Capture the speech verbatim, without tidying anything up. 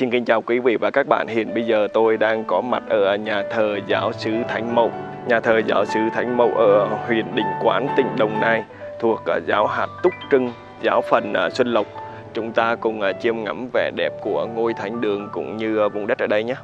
Xin kính chào quý vị và các bạn. Hiện bây giờ tôi đang có mặt ở nhà thờ giáo xứ Thánh Mẫu. Nhà thờ giáo xứ Thánh Mẫu ở huyện Định Quán, tỉnh Đồng Nai, thuộc giáo hạt Túc Trưng, giáo phận Xuân Lộc. Chúng ta cùng chiêm ngắm vẻ đẹp của ngôi thánh đường cũng như vùng đất ở đây nhé.